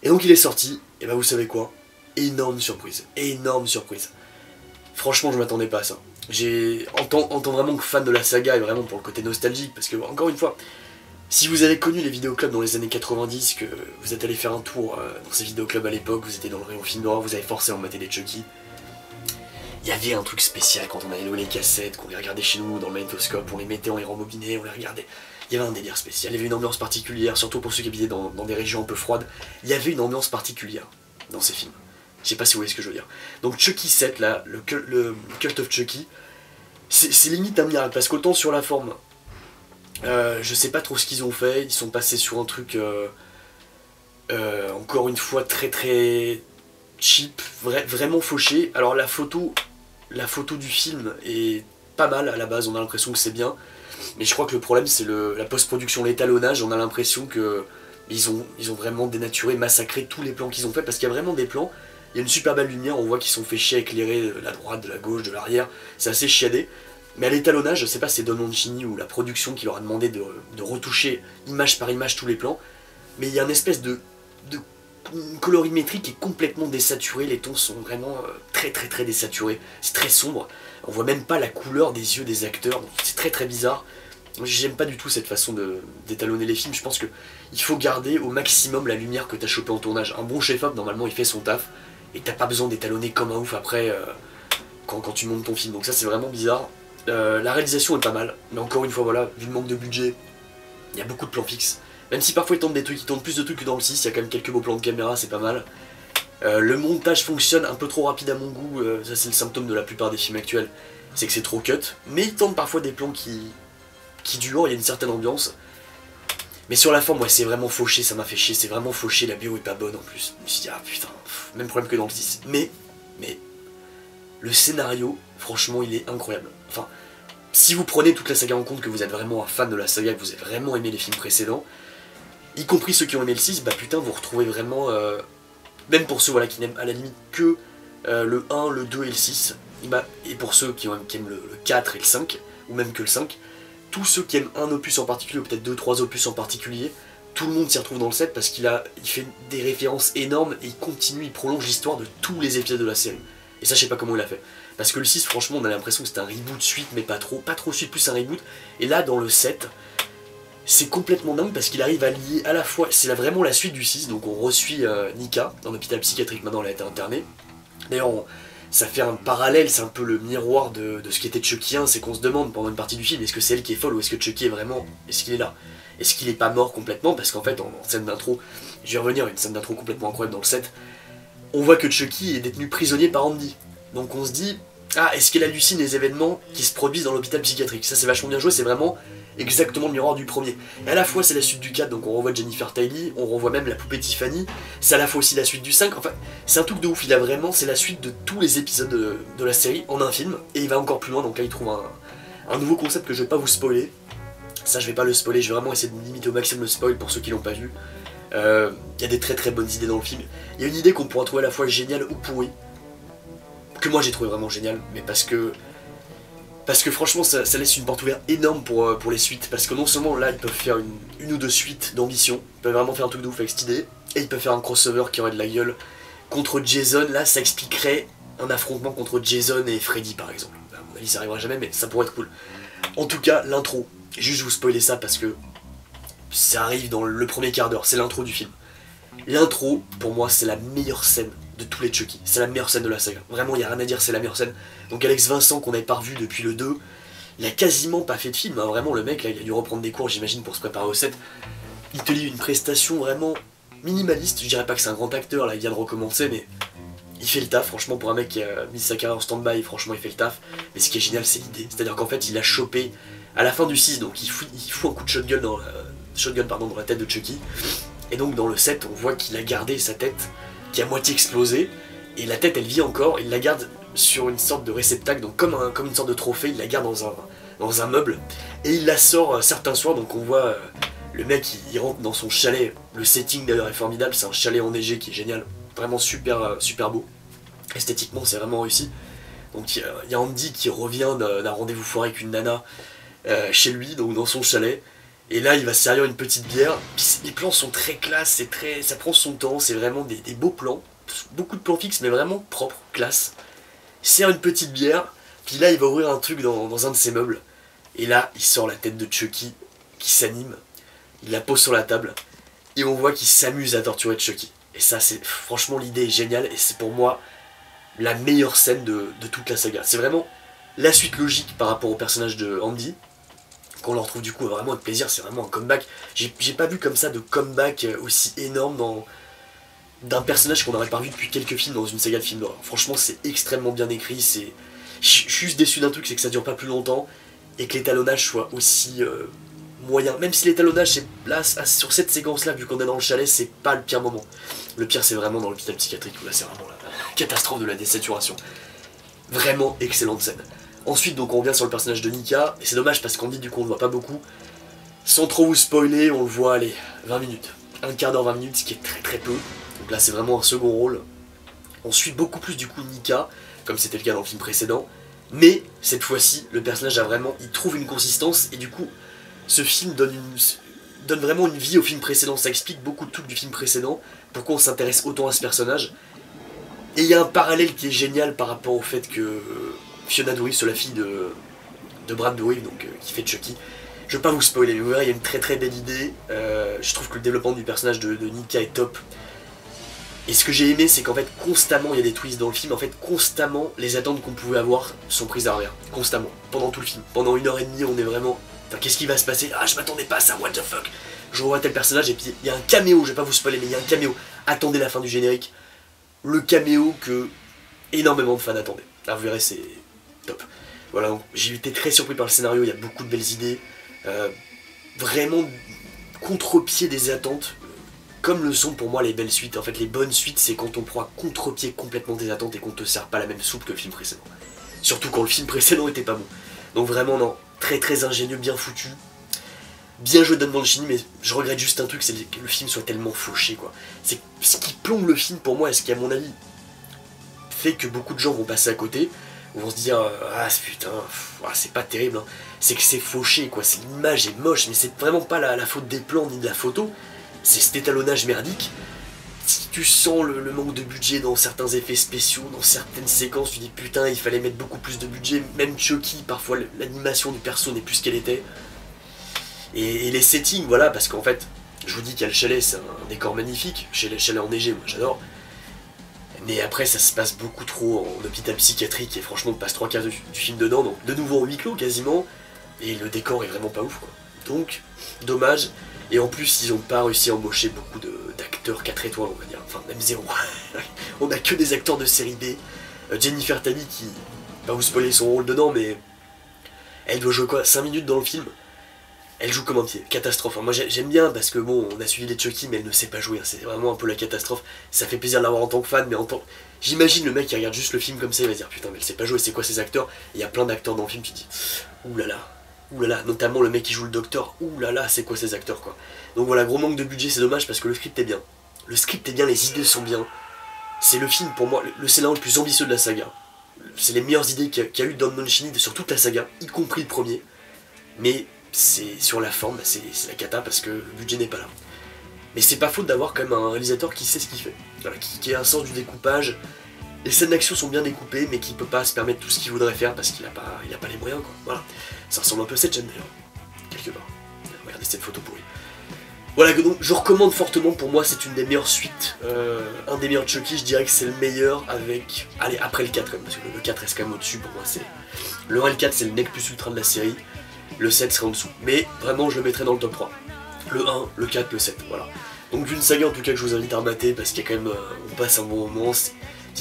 Et donc, il est sorti, et bah vous savez quoi? Énorme surprise, énorme surprise. Franchement, je m'attendais pas à ça. J'ai en tant vraiment que fan de la saga et vraiment pour le côté nostalgique, parce que, encore une fois, si vous avez connu les vidéoclubs dans les années quatre-vingt-dix, que vous êtes allé faire un tour euh, dans ces vidéoclubs à l'époque, vous étiez dans le rayon film d'horreur, vous avez forcément maté des Chucky, il y avait un truc spécial quand on allait louer les cassettes, qu'on les regardait chez nous dans le magnétoscope, on les mettait, on les rembobinait, on les regardait. Il y avait un délire spécial, il y avait une ambiance particulière, surtout pour ceux qui habitaient dans, dans des régions un peu froides, il y avait une ambiance particulière dans ces films. Je sais pas si vous voyez ce que je veux dire. Donc Chucky sept, là, le, le Cult of Chucky, c'est limite un miracle, parce qu'autant sur la forme, euh, je sais pas trop ce qu'ils ont fait, ils sont passés sur un truc, euh, euh, encore une fois, très très cheap, vra vraiment fauché. Alors la photo, la photo du film est pas mal à la base, on a l'impression que c'est bien, mais je crois que le problème c'est la post-production, l'étalonnage, on a l'impression que ils ont, ils ont vraiment dénaturé, massacré tous les plans qu'ils ont fait, parce qu'il y a vraiment des plans... Il y a une super belle lumière, on voit qu'ils sont fait chier à éclairer de la droite, de la gauche, de l'arrière, c'est assez chiadé. Mais à l'étalonnage, je sais pas si c'est Don Mancini ou la production qui leur a demandé de, de retoucher image par image tous les plans, mais il y a une espèce de, de une colorimétrie qui est complètement désaturée, les tons sont vraiment euh, très très très désaturés, c'est très sombre, on voit même pas la couleur des yeux des acteurs, c'est très très bizarre. J'aime pas du tout cette façon d'étalonner les films, je pense que il faut garder au maximum la lumière que t'as chopée en tournage. Un bon chef-op, normalement, il fait son taf, et t'as pas besoin d'étalonner comme un ouf après euh, quand, quand tu montes ton film, donc ça c'est vraiment bizarre. Euh, la réalisation est pas mal, mais encore une fois voilà, vu le manque de budget, il y a beaucoup de plans fixes. Même si parfois ils tentent des trucs, ils tentent plus de trucs que dans le six, il y a quand même quelques beaux plans de caméra, c'est pas mal. Euh, le montage fonctionne un peu trop rapide à mon goût, euh, ça c'est le symptôme de la plupart des films actuels, c'est que c'est trop cut. Mais ils tentent parfois des plans qui, qui durent, il y a une certaine ambiance. Mais sur la forme, ouais, c'est vraiment fauché, ça m'a fait chier, c'est vraiment fauché, la B O est pas bonne en plus. Je me suis dit, ah putain, pff, même problème que dans le six. Mais, mais, le scénario, franchement, il est incroyable. Enfin, si vous prenez toute la saga en compte, que vous êtes vraiment un fan de la saga, que vous avez vraiment aimé les films précédents, y compris ceux qui ont aimé le six, bah putain, vous retrouvez vraiment, euh, même pour ceux voilà, qui n'aiment à la limite que euh, le un, le deux et le six, et, bah, et pour ceux qui, ont, qui aiment le, le quatre et le cinq, ou même que le cinq, tous ceux qui aiment un opus en particulier, ou peut-être deux trois opus en particulier, tout le monde s'y retrouve dans le sept parce qu'il a, il fait des références énormes et il continue, il prolonge l'histoire de tous les épisodes de la série. Et ça, je sais pas comment il a fait. Parce que le six, franchement, on a l'impression que c'était un reboot suite, mais pas trop, pas trop suite, plus un reboot. Et là, dans le sept, c'est complètement dingue parce qu'il arrive à lier à la fois, c'est vraiment la suite du six, donc on reçuit euh, Nika dans l'hôpital psychiatrique, maintenant elle a été internée. D'ailleurs, ça fait un parallèle, c'est un peu le miroir de, de ce qu'était Chucky un, c'est qu'on se demande pendant une partie du film, est-ce que c'est elle qui est folle ou est-ce que Chucky est vraiment, est-ce qu'il est là? Est-ce qu'il n'est pas mort complètement? Parce qu'en fait, en, en scène d'intro, je vais revenir, une scène d'intro complètement incroyable dans le set, on voit que Chucky est détenu prisonnier par Andy. Donc on se dit, ah, est-ce qu'elle hallucine les événements qui se produisent dans l'hôpital psychiatrique? Ça c'est vachement bien joué, c'est vraiment exactement le miroir du premier. Et à la fois c'est la suite du quatre, donc on revoit Jennifer Tilly, on revoit même la poupée Tiffany, c'est à la fois aussi la suite du cinq, enfin c'est un truc de ouf, il a vraiment, c'est la suite de tous les épisodes de, de la série en un film, et il va encore plus loin, donc là il trouve un, un nouveau concept que je vais pas vous spoiler, ça je vais pas le spoiler, je vais vraiment essayer de limiter au maximum le spoil pour ceux qui l'ont pas vu. Il euh, y a des très très bonnes idées dans le film, il y a une idée qu'on pourra trouver à la fois géniale ou pourrie, que moi j'ai trouvé vraiment génial, mais parce que parce que franchement ça, ça laisse une porte ouverte énorme pour, euh, pour les suites, parce que non seulement là ils peuvent faire une, une ou deux suites d'ambition, ils peuvent vraiment faire un truc de ouf avec cette idée, et ils peuvent faire un crossover qui aurait de la gueule contre Jason, là ça expliquerait un affrontement contre Jason et Freddy par exemple, à mon avis ça arrivera jamais mais ça pourrait être cool. En tout cas l'intro, juste vous spoiler ça parce que ça arrive dans le premier quart d'heure, c'est l'intro du film. L'intro pour moi c'est la meilleure scène de tous les Chucky, c'est la meilleure scène de la saga, vraiment il n'y a rien à dire, c'est la meilleure scène. Donc Alex Vincent qu'on n'avait pas revu depuis le deux, il a quasiment pas fait de film, hein. Vraiment le mec là, il a dû reprendre des cours j'imagine pour se préparer au set, il te lit une prestation vraiment minimaliste, je dirais pas que c'est un grand acteur là, il vient de recommencer mais il fait le taf, franchement pour un mec qui a mis sa carrière en stand-by, franchement il fait le taf, mais ce qui est génial c'est l'idée, c'est-à-dire qu'en fait il a chopé à la fin du six, donc il fout, il fout un coup de shotgun dans la, shotgun, pardon, dans la tête de Chucky, et donc dans le sept on voit qu'il a gardé sa tête qui a moitié explosé, et la tête elle vit encore, il la garde sur une sorte de réceptacle, donc comme, un, comme une sorte de trophée, il la garde dans un, dans un meuble, et il la sort euh, certains soirs, donc on voit euh, le mec, il, il rentre dans son chalet, le setting d'ailleurs est formidable, c'est un chalet enneigé qui est génial, vraiment super, euh, super beau, esthétiquement c'est vraiment réussi, donc il y, y a Andy qui revient d'un rendez-vous foiré avec une nana euh, chez lui, donc dans son chalet, et là il va servir une petite bière, puis les plans sont très classe, très, ça prend son temps, c'est vraiment des, des beaux plans, beaucoup de plans fixes mais vraiment propres, classe. Il sert une petite bière, puis là il va ouvrir un truc dans, dans un de ses meubles, et là il sort la tête de Chucky qui s'anime, il la pose sur la table, et on voit qu'il s'amuse à torturer Chucky. Et ça c'est franchement l'idée est géniale, et c'est pour moi la meilleure scène de, de toute la saga. C'est vraiment la suite logique par rapport au personnage de Andy, qu'on le retrouve du coup vraiment avec plaisir, c'est vraiment un comeback. J'ai pas vu comme ça de comeback aussi énorme d'un personnage qu'on n'aurait pas vu depuis quelques films dans une saga de films d'horreur. Franchement c'est extrêmement bien écrit, c'est... Je suis juste déçu d'un truc, c'est que ça dure pas plus longtemps et que l'étalonnage soit aussi euh, moyen. Même si l'étalonnage là, sur cette séquence là, vu qu'on est dans le chalet, c'est pas le pire moment. Le pire c'est vraiment dans l'hôpital psychiatrique où là c'est vraiment la catastrophe de la désaturation. Vraiment excellente scène. Ensuite, donc on revient sur le personnage de Nika, et c'est dommage parce qu'on dit du coup on le voit pas beaucoup. Sans trop vous spoiler, on le voit, allez, vingt minutes. Un quart d'heure, vingt minutes, ce qui est très très peu. Donc là c'est vraiment un second rôle. On suit beaucoup plus du coup Nika, comme c'était le cas dans le film précédent. Mais cette fois-ci, le personnage a vraiment, il trouve une consistance, et du coup, ce film donne, une, donne vraiment une vie au film précédent. Ça explique beaucoup de trucs du film précédent, pourquoi on s'intéresse autant à ce personnage. Et il y a un parallèle qui est génial par rapport au fait que... Euh, Fiona Dourif, c'est la fille de, de Brad Dourif, donc euh, qui fait Chucky. Je vais pas vous spoiler, mais vous verrez, il y a une très très belle idée. Euh, je trouve que le développement du personnage de, de Nika est top. Et ce que j'ai aimé, c'est qu'en fait, constamment, il y a des twists dans le film. En fait, constamment, les attentes qu'on pouvait avoir sont prises à l'arrière. Constamment, pendant tout le film. Pendant une heure et demie, on est vraiment... Enfin, qu'est-ce qui va se passer? Ah, je m'attendais pas à ça, what the fuck? Je revois tel personnage, et puis il y a un caméo, je vais pas vous spoiler, mais il y a un caméo. Attendez la fin du générique. Le caméo que énormément de fans attendaient. Là, vous verrez, c'est... Top. Voilà, donc j'ai été très surpris par le scénario, il y a beaucoup de belles idées, euh, vraiment contre-pied des attentes, comme le sont pour moi les belles suites. En fait, les bonnes suites, c'est quand on prend à contre-pied complètement des attentes et qu'on te sert pas la même soupe que le film précédent. Surtout quand le film précédent était pas bon. Donc vraiment, non, très très ingénieux, bien foutu, bien joué Don Mancini, mais je regrette juste un truc, c'est que le film soit tellement fauché, quoi. C'est ce qui plombe le film pour moi, et ce qui, à mon avis, fait que beaucoup de gens vont passer à côté. Où on se dit, ah putain, c'est pas terrible, hein. C'est que c'est fauché, quoi, l'image est moche, mais c'est vraiment pas la, la faute des plans ni de la photo, c'est cet étalonnage merdique. Si tu sens le, le manque de budget dans certains effets spéciaux, dans certaines séquences, tu dis putain, il fallait mettre beaucoup plus de budget, même Chucky, parfois l'animation du perso n'est plus ce qu'elle était. et, et les settings, voilà, parce qu'en fait, je vous dis qu'il y a le chalet, c'est un décor magnifique, chalet, chalet enneigé, moi j'adore. Mais après, ça se passe beaucoup trop en hôpital psychiatrique, et franchement, on passe trois quarts du, du film dedans, donc de nouveau en huis clos quasiment, et le décor est vraiment pas ouf, quoi. Donc, dommage, et en plus, ils ont pas réussi à embaucher beaucoup d'acteurs quatre étoiles, on va dire, enfin, même zéro. On a que des acteurs de série B. Euh, Jennifer Tilly qui, pas vous spoiler son rôle dedans, mais elle doit jouer quoi, cinq minutes dans le film. Elle joue comme entier, catastrophe. Moi j'aime bien parce que bon, on a suivi les Chucky mais elle ne sait pas jouer, c'est vraiment un peu la catastrophe. Ça fait plaisir de l'avoir en tant que fan, mais en tant... J'imagine le mec qui regarde juste le film comme ça, il va se dire putain mais elle sait pas jouer, c'est quoi ces acteurs? Il y a plein d'acteurs dans le film, tu te dis oulala, oulala, notamment le mec qui joue le docteur, oulala, c'est quoi ces acteurs quoi. Donc voilà, gros manque de budget, c'est dommage parce que le script est bien. Le script est bien, les idées sont bien. C'est le film pour moi, le scénario le plus ambitieux de la saga. C'est les meilleures idées qu'a qu'a eu Don Mancini sur toute la saga, y compris le premier. Mais... c'est sur la forme, c'est la cata parce que le budget n'est pas là. Mais c'est pas faute d'avoir quand même un réalisateur qui sait ce qu'il fait, voilà, qui, qui a un sens du découpage. Les scènes d'action sont bien découpées, mais qui peut pas se permettre tout ce qu'il voudrait faire parce qu'il a pas, il a pas les moyens, quoi. Voilà. Ça ressemble un peu à cette chaîne d'ailleurs, quelque part. Regardez cette photo pourrie. Voilà, donc je recommande fortement. Pour moi, c'est une des meilleures suites, euh, un des meilleurs Chucky. Je dirais que c'est le meilleur avec, allez, après le quatre, parce que le quatre reste quand même au-dessus pour moi. C'est le un et le quatre, c'est le nec plus ultra de la série. Le sept sera en dessous, mais vraiment je le mettrai dans le top trois. Le un, le quatre, le sept, voilà. Donc d'une saga en tout cas que je vous invite à remater parce qu'il y a quand même, euh, on passe un bon moment. C'est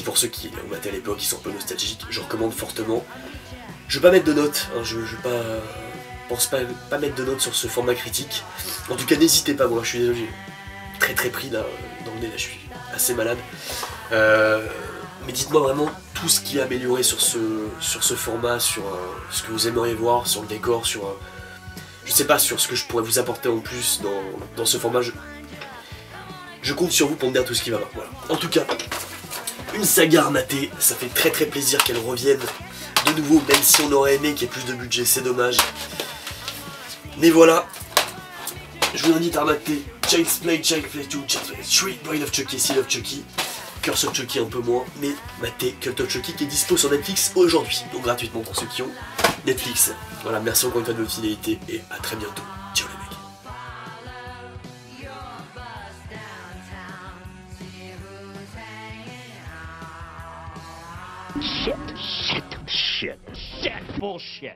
pour ceux qui l'ont maté à l'époque, ils sont un peu nostalgiques, je recommande fortement. Je vais pas mettre de notes, hein, je, je vais pas, euh, pense pas, pas mettre de notes sur ce format critique. En tout cas n'hésitez pas, moi je suis désolé, très très pris là, dans le nez, là je suis assez malade. Euh, mais dites-moi vraiment tout ce qui est amélioré sur ce, sur ce format, sur euh, ce que vous aimeriez voir, sur le décor, sur... Euh, je sais pas, sur ce que je pourrais vous apporter en plus dans, dans ce format. Je, je compte sur vous pour me dire tout ce qui va là, voilà. En tout cas, une saga rematée, ça fait très très plaisir qu'elle revienne de nouveau, même si on aurait aimé qu'il y ait plus de budget, c'est dommage. Mais voilà, je vous invite à remater Child's Play, Child's Play deux, Child's Play trois, Bride of Chucky, Seed of Chucky. Curse of Chucky un peu moins, mais matez Cult of Chucky qui est dispo sur Netflix aujourd'hui, donc gratuitement pour ceux qui ont Netflix. Voilà, merci encore une fois de votre fidélité et à très bientôt. Ciao les mecs. Shit, shit, shit, shit, bullshit.